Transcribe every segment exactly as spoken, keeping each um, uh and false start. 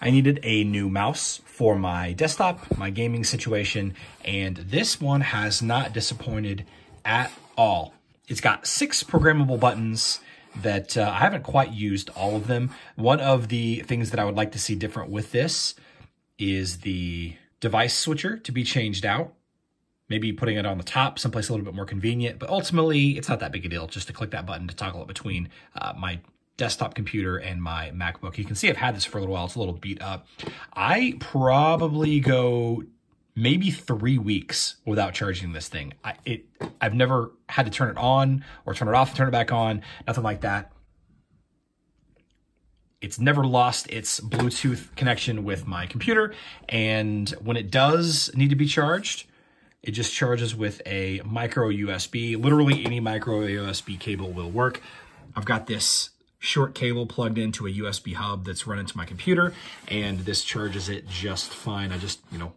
I needed a new mouse for my desktop, my gaming situation, and this one has not disappointed at all. It's got six programmable buttons that uh, I haven't quite used all of them. One of the things that I would like to see different with this is the device switcher to be changed out. Maybe putting it on the top, someplace a little bit more convenient, but ultimately it's not that big a deal just to click that button to toggle it between uh, my desktop computer and my MacBook. You can see I've had this for a little while. It's a little beat up. I probably go maybe three weeks without charging this thing. I, it, I've never had to turn it on or turn it off and turn it back on, nothing like that. It's never lost its Bluetooth connection with my computer. And when it does need to be charged, it just charges with a micro U S B. Literally any micro U S B cable will work. I've got this short cable plugged into a U S B hub that's run into my computer, and this charges it just fine. I just, you know,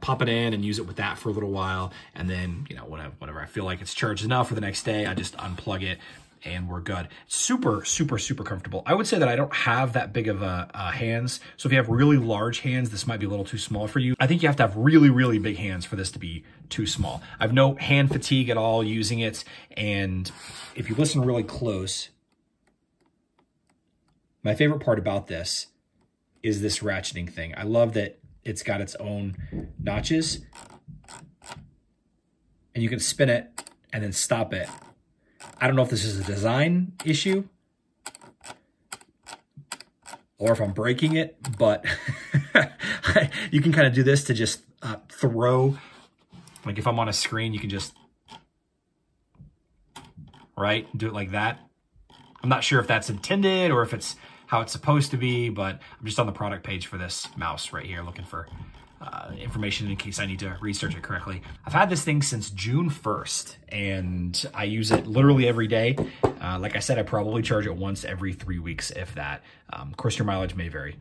pop it in and use it with that for a little while. And then, you know, whenever, whenever I feel like it's charged enough for the next day, I just unplug it and we're good. Super, super, super comfortable. I would say that I don't have that big of a, a hands. So if you have really large hands, this might be a little too small for you. I think you have to have really, really big hands for this to be too small. I've no hand fatigue at all using it. And if you listen really close, my favorite part about this is this ratcheting thing. I love that it's got its own notches and you can spin it and then stop it. I don't know if this is a design issue or if I'm breaking it, but you can kind of do this to just uh, throw, like if I'm on a screen, you can just, right, do it like that. I'm not sure if that's intended or if it's how it's supposed to be, but I'm just on the product page for this mouse right here looking for uh, information in case I need to research it correctly. I've had this thing since June first and I use it literally every day. Uh, like I said, I probably charge it once every three weeks, if that. Um, of course, your mileage may vary.